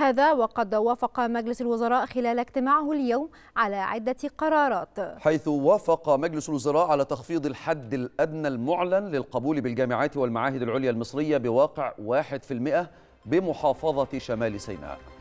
هذا وقد وافق مجلس الوزراء خلال اجتماعه اليوم على عدة قرارات، حيث وافق مجلس الوزراء على تخفيض الحد الأدنى المعلن للقبول بالجامعات والمعاهد العليا المصرية بواقع 1% بمحافظة شمال سيناء.